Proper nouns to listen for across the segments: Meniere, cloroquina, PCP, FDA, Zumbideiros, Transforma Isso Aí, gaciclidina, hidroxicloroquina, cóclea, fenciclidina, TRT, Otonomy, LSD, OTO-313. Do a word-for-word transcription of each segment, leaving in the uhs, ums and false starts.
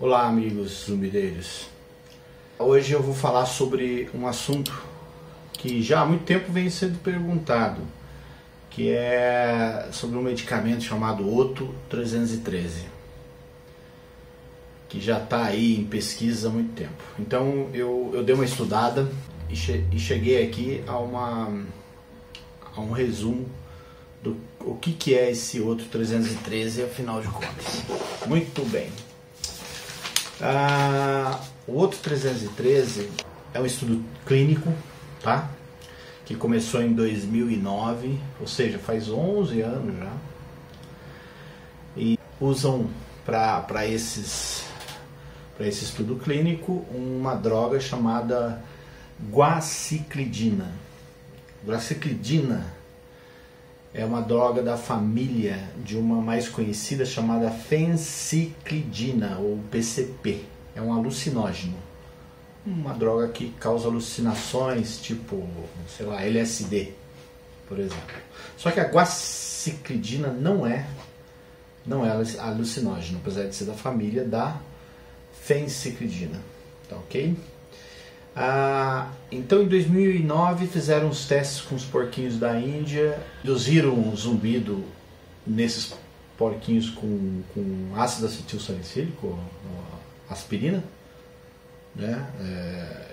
Olá amigos zumbideiros, hoje eu vou falar sobre um assunto que já há muito tempo vem sendo perguntado, que é sobre um medicamento chamado O T O trezentos e treze, que já está aí em pesquisa há muito tempo. Então eu, eu dei uma estudada e, che e cheguei aqui a, uma, a um resumo do o que, que é esse O T O trezentos e treze, afinal de contas. Muito bem. Ah, o O T O trezentos e treze é um estudo clínico, tá? Que começou em dois mil e nove, ou seja, faz onze anos já, e usam para esses, para esse estudo clínico uma droga chamada gaciclidina. Gaciclidina é uma droga da família de uma mais conhecida chamada fenciclidina, ou P C P. É um alucinógeno, uma droga que causa alucinações, tipo, sei lá, L S D, por exemplo. Só que a gaciclidina não é, não é alucinógeno, apesar de ser da família da fenciclidina, tá ok? Ah, então em dois mil e nove fizeram os testes com os porquinhos da Índia, induziram um zumbido nesses porquinhos com, com ácido acetilsalicílico, aspirina, né?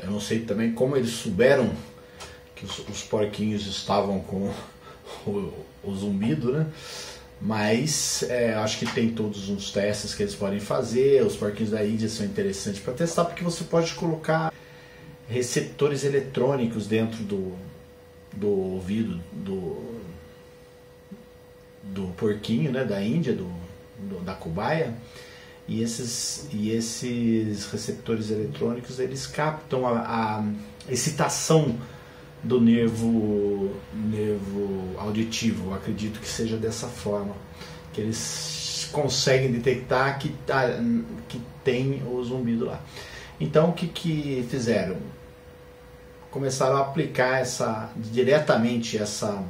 É, eu não sei também como eles souberam que os, os porquinhos estavam com o, o zumbido, né? Mas é, acho que tem todos uns testes que eles podem fazer. Os porquinhos da Índia são interessantes para testar porque você pode colocar receptores eletrônicos dentro do, do ouvido do, do porquinho, né, da Índia, do, do, da cobaia, e esses, e esses receptores eletrônicos eles captam a, a excitação do nervo, nervo auditivo. Acredito que seja dessa forma que eles conseguem detectar que, que tem o zumbido lá. Então o que, que fizeram? Começaram a aplicar essa, diretamente essa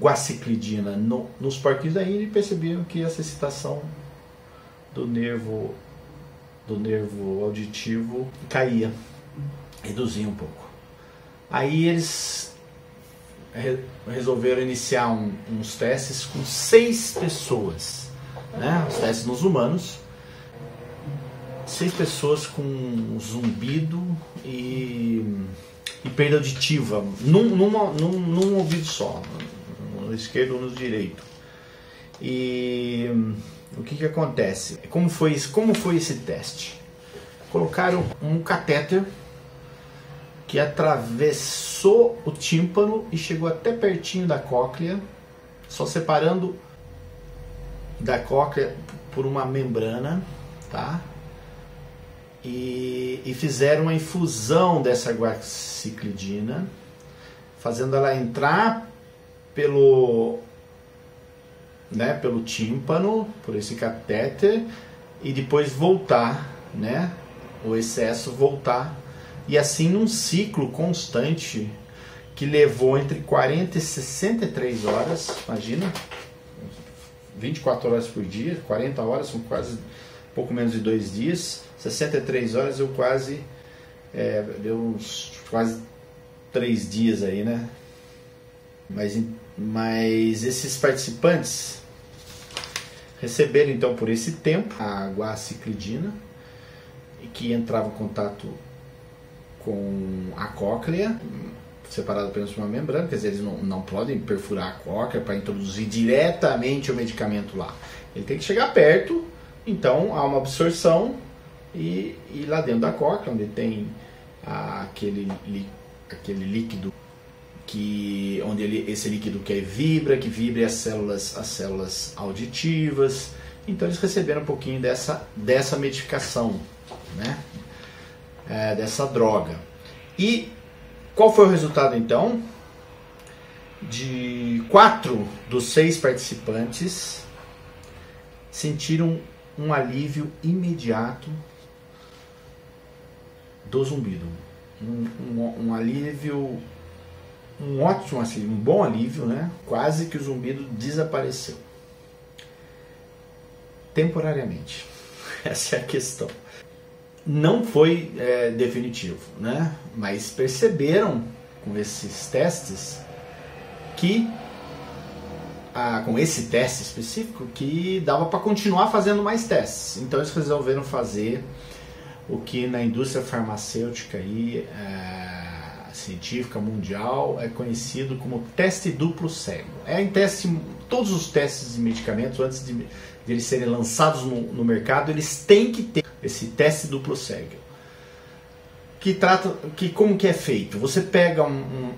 gaciclidina no, nos porquinhos da Índia e perceberam que essa excitação do nervo, do nervo auditivo caía, reduzia um pouco. Aí eles re, resolveram iniciar um, uns testes com seis pessoas, né? Os testes nos humanos, seis pessoas com zumbido e, e perda auditiva, num, numa, num, num ouvido só, no esquerdo ou no direito. E o que que acontece? Como foi, como foi esse teste? Colocaram um catéter que atravessou o tímpano e chegou até pertinho da cóclea, só separando da cóclea por uma membrana, tá? E, e fizeram uma infusão dessa gaciclidina, fazendo ela entrar pelo, né, pelo tímpano, por esse catéter, e depois voltar, né, o excesso voltar, e assim num ciclo constante que levou entre quarenta e sessenta e três horas, imagina, vinte e quatro horas por dia, quarenta horas, são quase pouco menos de dois dias, sessenta e três horas, eu quase, é, deu uns quase três dias aí, né? Mas, mas esses participantes receberam então por esse tempo a gaciclidina, que entrava em contato com a cóclea, separado apenas por uma membrana, quer dizer, eles não, não podem perfurar a cóclea para introduzir diretamente o medicamento lá. Ele tem que chegar perto. Então há uma absorção e, e lá dentro da cóclea, onde tem ah, aquele, li, aquele líquido, que, onde ele, esse líquido que vibra, que vibra as células, as células auditivas. Então eles receberam um pouquinho dessa, dessa medicação, né? É, dessa droga. E qual foi o resultado então? De quatro dos seis participantes sentiram um alívio imediato do zumbido, um, um, um alívio, um ótimo, assim, um bom alívio, né? Quase que o zumbido desapareceu. temporariamente. Essa é a questão. Não foi é, definitivo, né? Mas perceberam com esses testes que a, com esse teste específico que dava para continuar fazendo mais testes. Então eles resolveram fazer o que na indústria farmacêutica e é, científica mundial é conhecido como teste duplo cego. É em teste, todos os testes de medicamentos antes de, de eles serem lançados no, no mercado, eles têm que ter esse teste duplo cego. Que trata, que como que é feito? Você pega um,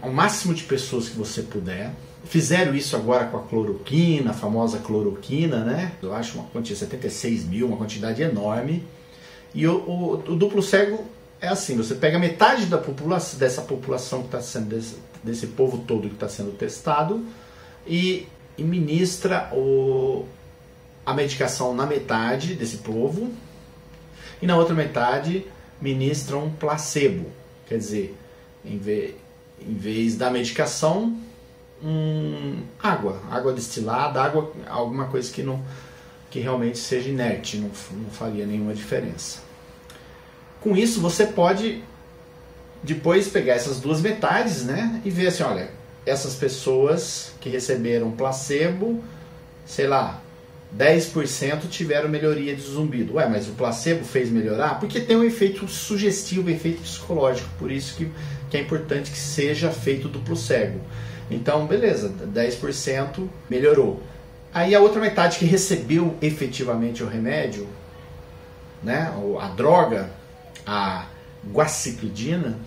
um, um máximo de pessoas que você puder. Fizeram isso agora com a cloroquina, a famosa cloroquina, né? Eu acho uma quantidade, setenta e seis mil, uma quantidade enorme. E o, o, o duplo cego é assim, você pega metade da população, dessa população que está sendo, desse, desse povo todo que está sendo testado e, e ministra o, a medicação na metade desse povo e na outra metade ministra um placebo, quer dizer, em vez, em vez da medicação, um, água, água destilada, água, alguma coisa que, não, que realmente seja inerte, não, não faria nenhuma diferença. Com isso você pode depois pegar essas duas metades, né, e ver assim, olha, essas pessoas que receberam placebo, sei lá, dez por cento tiveram melhoria de zumbido. Ué, mas o placebo fez melhorar? Porque tem um efeito sugestivo, um efeito psicológico. Por isso que, que é importante que seja feito duplo cego. Então, beleza, dez por cento melhorou. Aí a outra metade que recebeu efetivamente o remédio, né, ou a droga, a gaciclidina,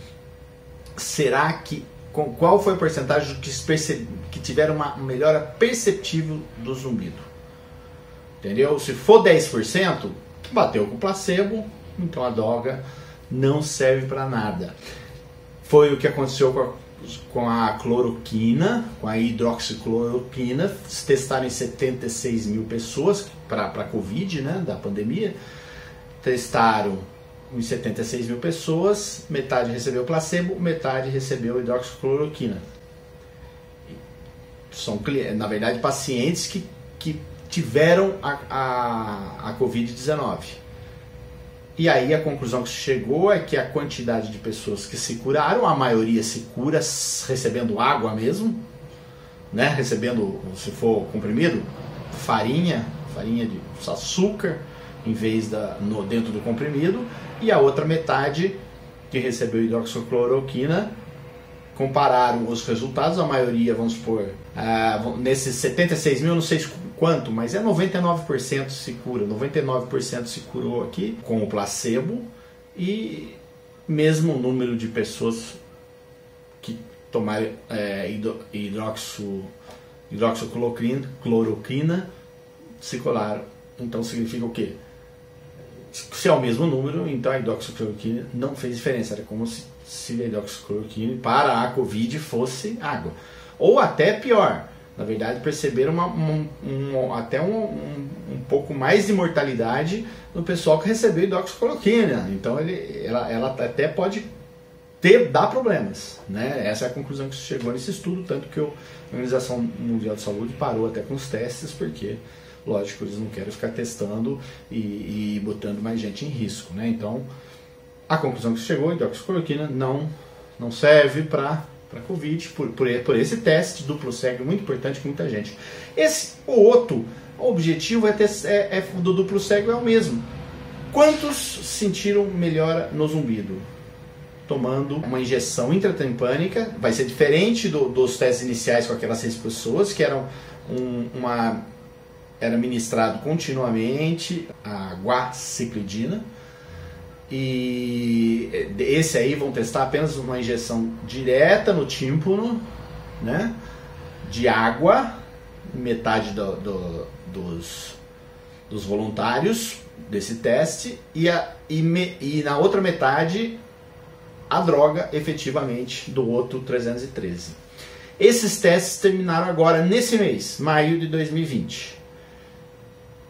será que... Qual foi a porcentagem que, que tiveram uma melhora perceptível do zumbido? Entendeu? Se for dez por cento, bateu com o placebo, então a droga não serve para nada. Foi o que aconteceu com a, com a cloroquina, com a hidroxicloroquina. Se testaram em setenta e seis mil pessoas para a Covid, né, da pandemia. Testaram em setenta e seis mil pessoas, metade recebeu placebo, metade recebeu hidroxicloroquina. São, na verdade, pacientes que... que tiveram a, a, a Covid dezenove. E aí a conclusão que chegou é que a quantidade de pessoas que se curaram, a maioria se cura recebendo água mesmo, né? Recebendo, se for comprimido, farinha, farinha de açúcar, em vez da no, dentro do comprimido, e a outra metade que recebeu hidroxicloroquina, compararam os resultados, a maioria, vamos supor, ah, nesses setenta e seis mil, não sei quanto, mas é noventa e nove por cento se cura, noventa e nove por cento se curou aqui com o placebo, e mesmo o número de pessoas que tomaram é, hidroxo, hidroxicloroquina se colaram. Então significa o quê? Se é o mesmo número, então a hidroxicloroquina não fez diferença, era como se se a hidroxicloroquina para a Covid fosse água. Ou até pior, na verdade perceberam uma, um, um, até um, um, um pouco mais de mortalidade no pessoal que recebeu hidroxicloroquina. Então ele, ela, ela até pode ter, dar problemas, né? Essa é a conclusão que se chegou nesse estudo, tanto que a Organização Mundial de Saúde parou até com os testes, porque, lógico, eles não querem ficar testando e, e botando mais gente em risco, né? Então, a conclusão que chegou, a hidroxicloroquina não, não serve para a Covid, por, por, por esse teste duplo cego, muito importante para muita gente. Esse, o outro, o objetivo é ter, é, é, do duplo cego é o mesmo. Quantos sentiram melhora no zumbido? Tomando uma injeção intratympânica, vai ser diferente do, dos testes iniciais com aquelas seis pessoas, que eram um, uma, era ministrado continuamente a gaciclidina. E esse aí vão testar apenas uma injeção direta no tímpano, né, de água, metade do, do, dos, dos voluntários desse teste, e, a, e, me, e na outra metade a droga efetivamente do O T O trezentos e treze. Esses testes terminaram agora nesse mês, maio de dois mil e vinte.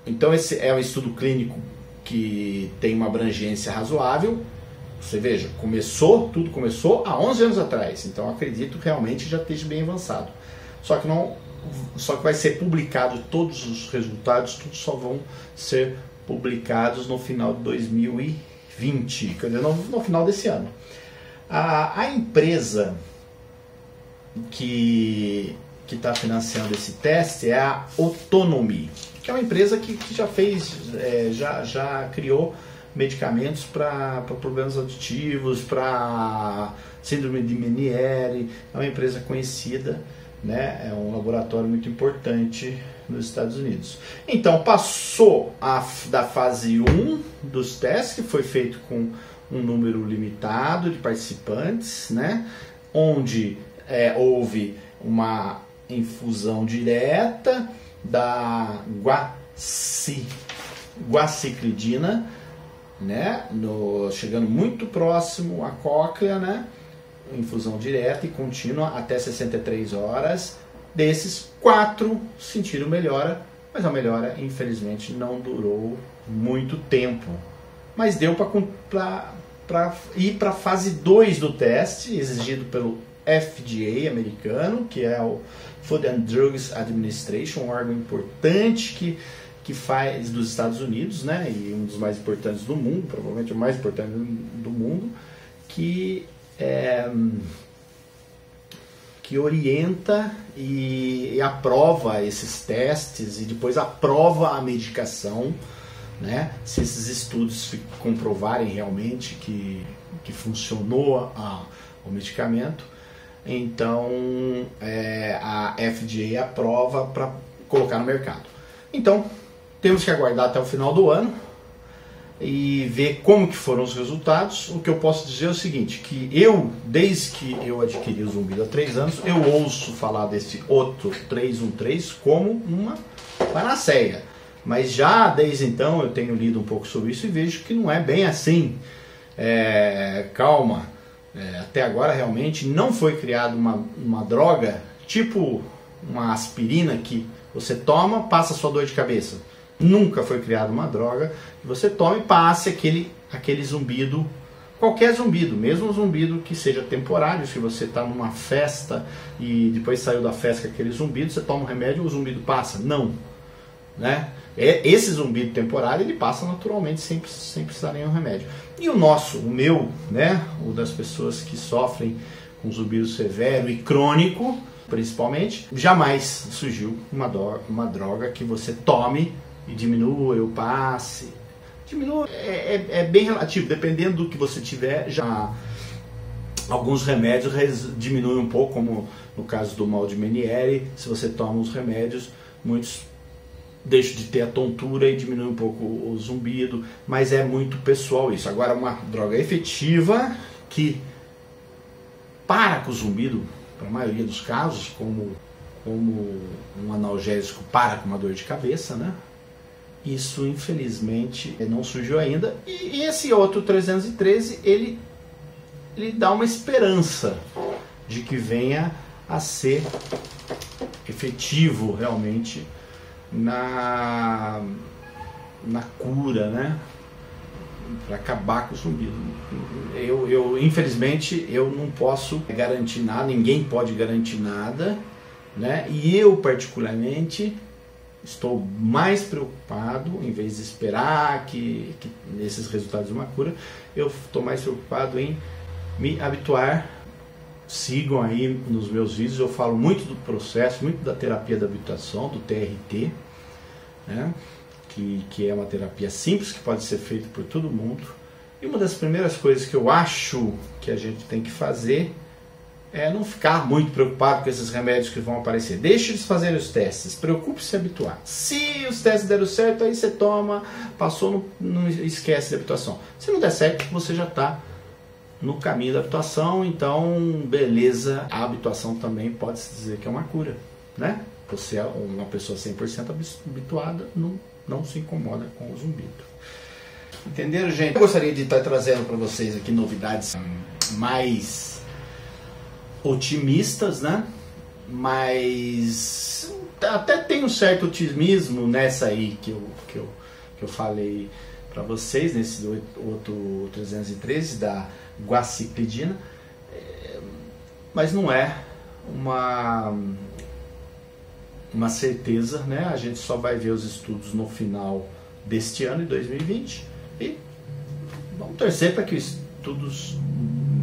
Então esse é um estudo clínico que tem uma abrangência razoável. Você veja, começou, tudo começou há onze anos atrás, então acredito que realmente já esteja bem avançado. Só que não, só que vai ser publicado todos os resultados, tudo só vão ser publicados no final de dois mil e vinte, quer dizer, no, no final desse ano. A, a empresa que que está financiando esse teste é a Otonomy, que é uma empresa que, que já fez, é, já, já criou medicamentos para problemas auditivos, para síndrome de Meniere. É uma empresa conhecida, né? É um laboratório muito importante nos Estados Unidos. Então, passou a, da fase um dos testes, que foi feito com um número limitado de participantes, né? Onde é, houve uma infusão direta da guaci, gaciclidina, né, no, chegando muito próximo à cóclea, né, infusão direta e contínua até sessenta e três horas. Desses, quatro sentiram melhora, mas a melhora, infelizmente, não durou muito tempo. Mas deu para ir para a fase dois do teste, exigido pelo F D A americano, que é o Food and Drugs Administration, um órgão importante que, que faz dos Estados Unidos, né, e um dos mais importantes do mundo, provavelmente o mais importante do mundo, que, é, que orienta e, e aprova esses testes e depois aprova a medicação, né, se esses estudos comprovarem realmente que, que funcionou a, o medicamento. Então, é, a F D A aprova para colocar no mercado. Então, temos que aguardar até o final do ano e ver como que foram os resultados. O que eu posso dizer é o seguinte, que eu, desde que eu adquiri o Zumbido há três anos, eu ouço falar desse O T O trezentos e treze como uma panaceia. Mas já desde então eu tenho lido um pouco sobre isso e vejo que não é bem assim. É, calma. É, até agora realmente não foi criada uma, uma droga tipo uma aspirina que você toma, passa sua dor de cabeça. Nunca foi criada uma droga que você tome e passe aquele, aquele zumbido, qualquer zumbido, mesmo zumbido que seja temporário. Se você está numa festa e depois saiu da festa com aquele zumbido, você toma um remédio e o zumbido passa. Não. Né? Esse zumbido temporário ele passa naturalmente sem, sem precisar nenhum remédio. E o nosso, o meu, né, o das pessoas que sofrem com zumbido severo e crônico, principalmente, jamais surgiu uma, do, uma droga que você tome e diminua, eu passe. Diminua é, é, é bem relativo, dependendo do que você tiver, já alguns remédios res, diminuem um pouco, como no caso do mal de Meniere, se você toma os remédios, muitos deixa de ter a tontura e diminui um pouco o zumbido, mas é muito pessoal isso. Agora, uma droga efetiva que para com o zumbido, para a maioria dos casos, como, como um analgésico para com uma dor de cabeça, né? Isso, infelizmente, não surgiu ainda. E, e esse outro trezentos e treze, ele, ele dá uma esperança de que venha a ser efetivo realmente na, na cura, né, para acabar com o zumbido. Eu, eu, infelizmente, eu não posso garantir nada, ninguém pode garantir nada, né, e eu, particularmente, estou mais preocupado, em vez de esperar que, que esses resultados de uma cura, eu estou mais preocupado em me habituar. Sigam aí nos meus vídeos, eu falo muito do processo, muito da terapia da habituação, do T R T, né? que, que é uma terapia simples, que pode ser feita por todo mundo. E uma das primeiras coisas que eu acho que a gente tem que fazer é não ficar muito preocupado com esses remédios que vão aparecer. Deixe eles fazerem os testes, preocupe-se em habituar. Se os testes deram certo, aí você toma, passou, não, não esquece da habituação. Se não der certo, você já está no caminho da habituação, então, beleza, a habituação também pode-se dizer que é uma cura, né? Você é uma pessoa cem por cento habituada, não, não se incomoda com o zumbido. Entenderam, gente? Eu gostaria de estar trazendo para vocês aqui novidades mais otimistas, né? Mas até tem um certo otimismo nessa aí que eu, que eu, que eu falei para vocês, nesse outro trezentos e treze da gaciclidina, mas não é uma uma certeza, né? A gente só vai ver os estudos no final deste ano, em dois mil e vinte, e vamos torcer para que os estudos,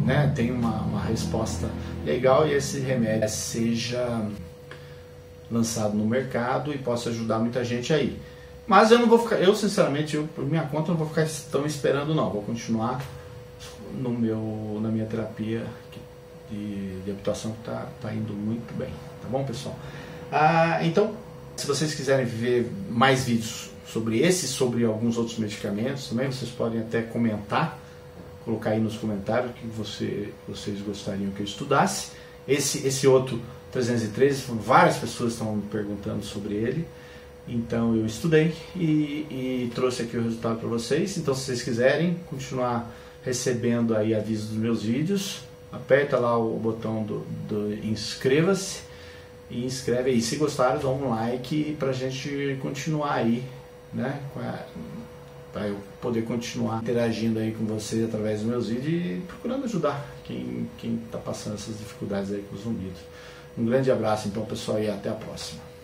né, tenham uma, uma resposta legal e esse remédio seja lançado no mercado e possa ajudar muita gente aí. Mas eu não vou ficar, eu sinceramente, eu, por minha conta, não vou ficar tão esperando não, vou continuar no meu, na minha terapia de, de habituação, que está tá indo muito bem, tá bom, pessoal? Ah, então, se vocês quiserem ver mais vídeos sobre esse, sobre alguns outros medicamentos também, vocês podem até comentar, colocar aí nos comentários o que você, vocês gostariam que eu estudasse. Esse, esse O T O trezentos e treze, várias pessoas estão perguntando sobre ele. Então eu estudei e, e trouxe aqui o resultado para vocês. Então, se vocês quiserem continuar recebendo aí avisos dos meus vídeos, aperta lá o botão do, do inscreva-se e inscreve aí. Se gostaram, dá um like para a gente continuar aí, né? Para eu poder continuar interagindo aí com vocês através dos meus vídeos e procurando ajudar quem está passando essas dificuldades aí com os zumbidos. Um grande abraço, então, pessoal, e até a próxima.